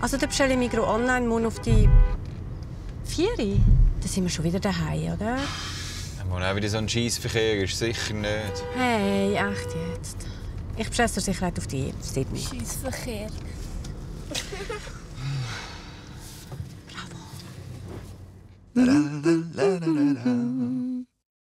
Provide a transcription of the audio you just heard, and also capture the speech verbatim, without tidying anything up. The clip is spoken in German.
Also der bestelle ich Migros online, muss auf die Vieri. Da sind wir schon wieder daheim, oder? Wenn auch wieder so ein Scheissverkehr ist, sicher nicht. Hey, echt jetzt. Ich bestelle dir sicher auf die Sydney. Scheissverkehr. Bravo.